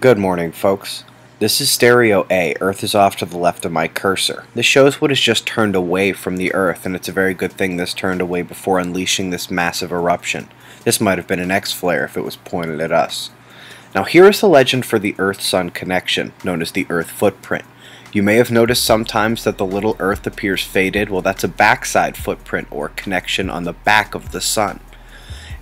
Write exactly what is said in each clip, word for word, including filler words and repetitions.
Good morning, folks. This is Stereo A. Earth is off to the left of my cursor. This shows what has just turned away from the Earth, and it's a very good thing this turned away before unleashing this massive eruption. This might have been an X-flare if it was pointed at us. Now here is the legend for the Earth-Sun connection, known as the Earth footprint. You may have noticed sometimes that the little Earth appears faded. Well, that's a backside footprint or connection on the back of the Sun.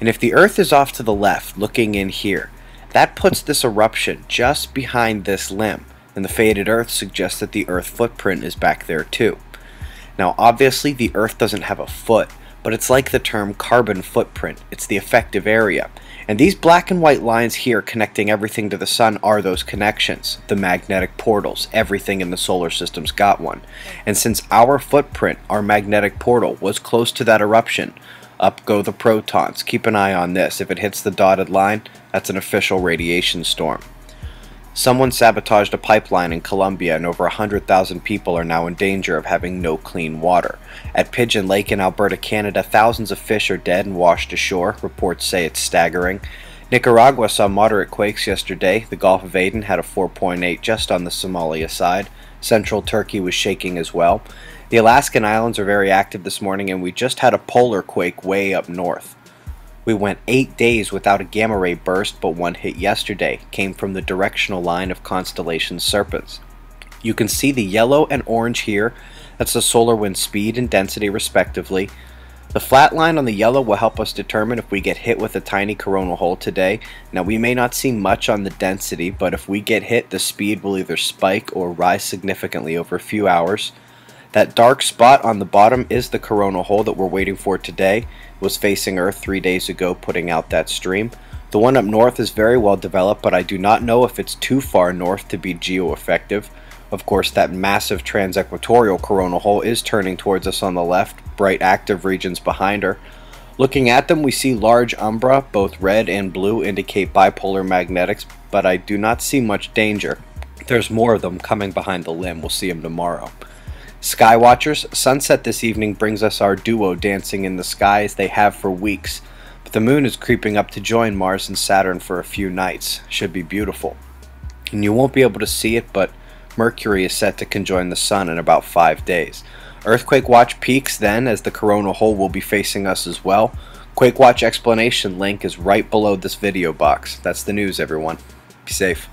And if the Earth is off to the left, looking in here, that puts this eruption just behind this limb, and the faded Earth suggests that the Earth footprint is back there too. Now obviously the Earth doesn't have a foot, but it's like the term carbon footprint. It's the effective area. And these black and white lines here connecting everything to the Sun are those connections, the magnetic portals. Everything in the solar system's got one. And since our footprint, our magnetic portal, was close to that eruption, up go the protons. Keep an eye on this. If it hits the dotted line, that's an official radiation storm. Someone sabotaged a pipeline in Colombia, and over one hundred thousand people are now in danger of having no clean water. At Pigeon Lake in Alberta, Canada, thousands of fish are dead and washed ashore. Reports say it's staggering. Nicaragua saw moderate quakes yesterday. The Gulf of Aden had a four point eight just on the Somalia side. Central Turkey was shaking as well. The Alaskan islands are very active this morning, and we just had a polar quake way up north. We went eight days without a gamma ray burst, but one hit yesterday. Came from the directional line of constellation Serpens. You can see the yellow and orange here. That's the solar wind speed and density respectively. The flat line on the yellow will help us determine if we get hit with a tiny coronal hole today. Now we may not see much on the density, but if we get hit, the speed will either spike or rise significantly over a few hours. That dark spot on the bottom is the coronal hole that we're waiting for today. It was facing Earth three days ago, putting out that stream. The one up north is very well developed, but I do not know if it's too far north to be geo-effective. Of course, that massive transequatorial coronal hole is turning towards us on the left, bright active regions behind her. Looking at them, we see large umbra, both red and blue indicate bipolar magnetics, but I do not see much danger. There's more of them coming behind the limb. We'll see them tomorrow. Skywatchers, sunset this evening brings us our duo dancing in the sky as they have for weeks, but the moon is creeping up to join Mars and Saturn for a few nights. Should be beautiful. And you won't be able to see it, but Mercury is set to conjoin the Sun in about five days. Earthquake watch peaks then, as the coronal hole will be facing us as well. Quake watch explanation link is right below this video box. That's the news, everyone. Be safe.